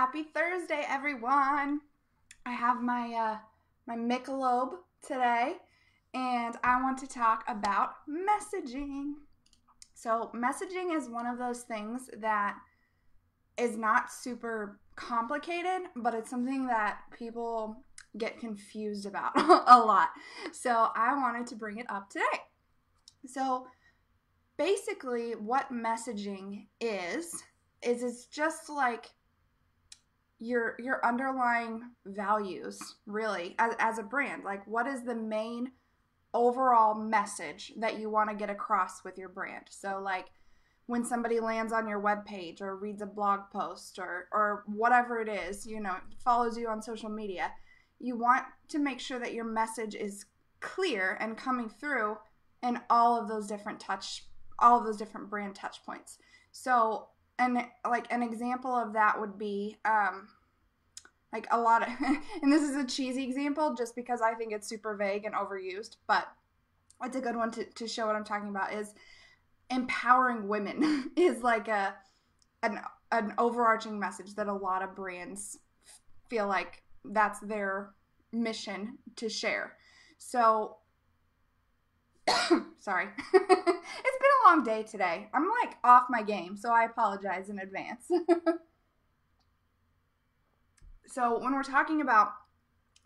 Happy Thursday, everyone. I have my my Michelob today, and I want to talk about messaging. So messaging is one of those things that is not super complicated, but it's something that people get confused about a lot. So I wanted to bring it up today. So basically what messaging is it's just like your underlying values, really, as a brand. Like, what is the main overall message that you want to get across with your brand? So like when somebody lands on your webpage or reads a blog post or whatever it is, you know, follows you on social media, you want to make sure that your message is clear and coming through in all of those different brand touch points. So, and like an example of that would be like a lot of, and this is a cheesy example just because I think it's super vague and overused, but it's a good one to show what I'm talking about, is empowering women is like an overarching message that a lot of brands feel like that's their mission to share. So, sorry, it's been a long day today. I'm like off my game, so I apologize in advance. So when we're talking about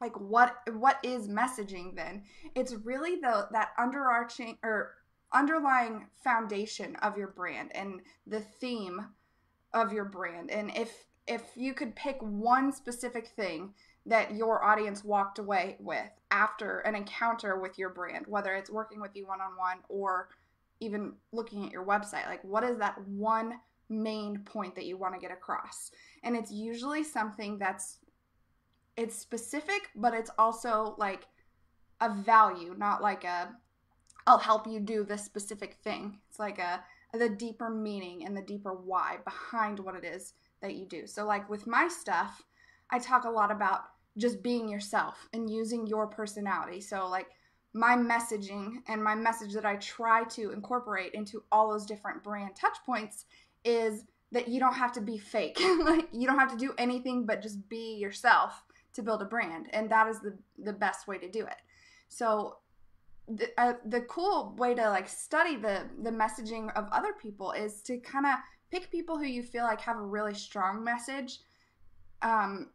like what is messaging, then it's really that overarching or underlying foundation of your brand and the theme of your brand. And if you could pick one specific thing that your audience walked away with after an encounter with your brand, whether it's working with you one-on-one or even looking at your website, like what is that one main point that you want to get across? And it's usually something it's specific, but it's also like a value, not like I'll help you do this specific thing. It's like the deeper meaning and the deeper why behind what it is that you do. So like with my stuff, I talk a lot about just being yourself and using your personality. So like my messaging and my message that I try to incorporate into all those different brand touch points is that you don't have to be fake. Like you don't have to do anything but just be yourself to build a brand. And that is the best way to do it. So the cool way to like study the messaging of other people is to kind of pick people who you feel like have a really strong message.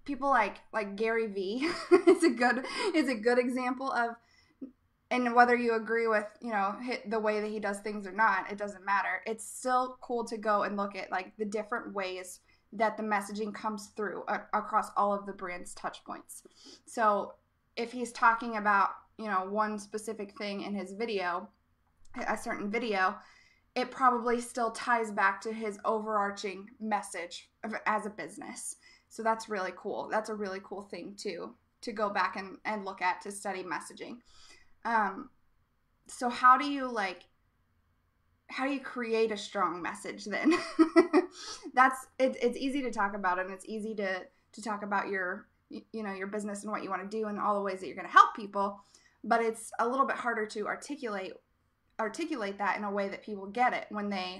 People like Gary Vee is a good example of, and whether you agree with, you know, the way that he does things or not, it doesn't matter. It's still cool to go and look at like the different ways that the messaging comes through across all of the brand's touch points. So if he's talking about, you know, one specific thing in his video, a certain video, it probably still ties back to his overarching message as a business. So that's really cool. That's a really cool thing to go back and look at, to study messaging. So how do you create a strong message then? It's easy to talk about, and it's easy to talk about your business and what you want to do and all the ways that you're going to help people, but it's a little bit harder to articulate that in a way that people get it when they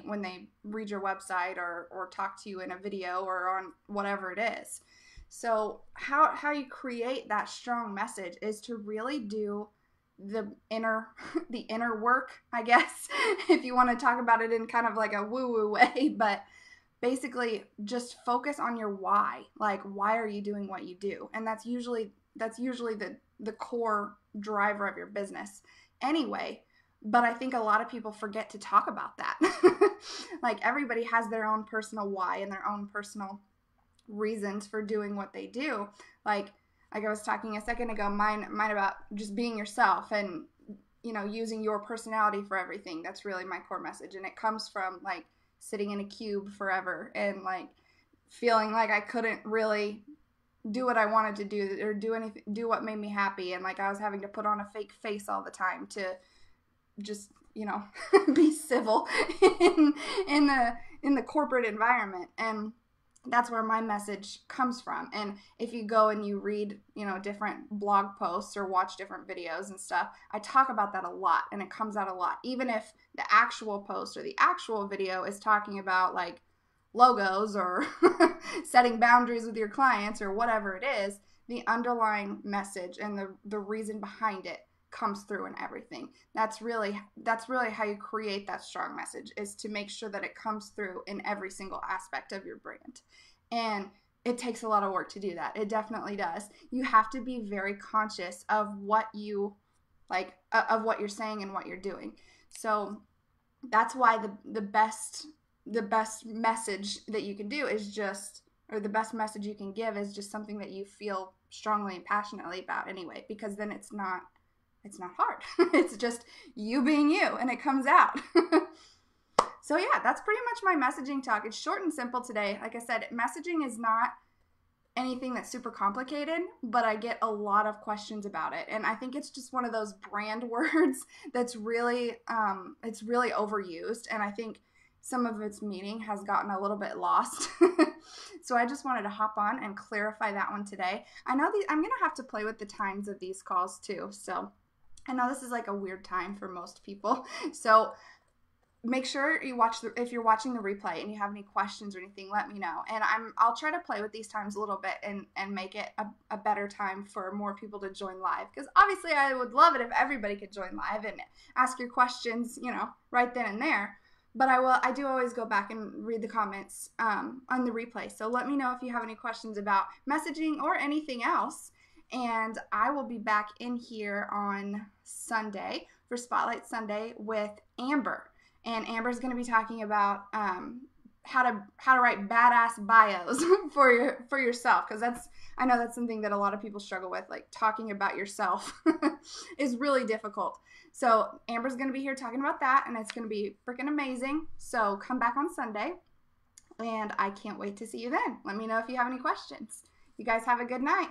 read your website or talk to you in a video or on whatever it is. So how you create that strong message is to really do the inner work, I guess, if you want to talk about it in kind of like a woo-woo way, but basically just focus on your why. Like, why are you doing what you do? And that's usually the core driver of your business anyway. But I think a lot of people forget to talk about that. Like, everybody has their own personal why and their own personal reasons for doing what they do. Like I was talking a second ago, mine about just being yourself and, you know, using your personality for everything. That's really my core message. And it comes from like sitting in a cube forever and like feeling like I couldn't really do what I wanted to do or do anything, do what made me happy. And like I was having to put on a fake face all the time to just, you know, be civil in the corporate environment. And that's where my message comes from. And if you go and you read, you know, different blog posts or watch different videos and stuff, I talk about that a lot, and it comes out a lot, even if the actual post or the actual video is talking about like logos or setting boundaries with your clients or whatever it is, the underlying message and the reason behind it comes through in everything. That's really how you create that strong message, is to make sure that it comes through in every single aspect of your brand. And it takes a lot of work to do that. It definitely does. You have to be very conscious of what you like, of what you're saying and what you're doing. So that's why the best message that you can do is just, or the best message you can give is just something that you feel strongly and passionately about anyway, because then it's not hard. It's just you being you, and it comes out. So yeah, that's pretty much my messaging talk. It's short and simple today. Like I said, messaging is not anything that's super complicated, but I get a lot of questions about it. And I think it's just one of those brand words that's really, it's really overused. And I think some of its meaning has gotten a little bit lost. So I just wanted to hop on and clarify that one today. I know I'm going to have to play with the times of these calls too. So I know this is like a weird time for most people. So make sure you watch if you're watching the replay and you have any questions or anything, let me know. And I'll try to play with these times a little bit and make it a better time for more people to join live. Because obviously I would love it if everybody could join live and ask your questions, you know, right then and there. But I do always go back and read the comments on the replay. So let me know if you have any questions about messaging or anything else. And I will be back in here on Sunday for Spotlight Sunday with Amber. And Amber's going to be talking about how to write badass bios for yourself, because I know that's something that a lot of people struggle with, like talking about yourself is really difficult. So Amber's going to be here talking about that, and it's going to be freaking amazing. So come back on Sunday, and I can't wait to see you then. Let me know if you have any questions. You guys have a good night.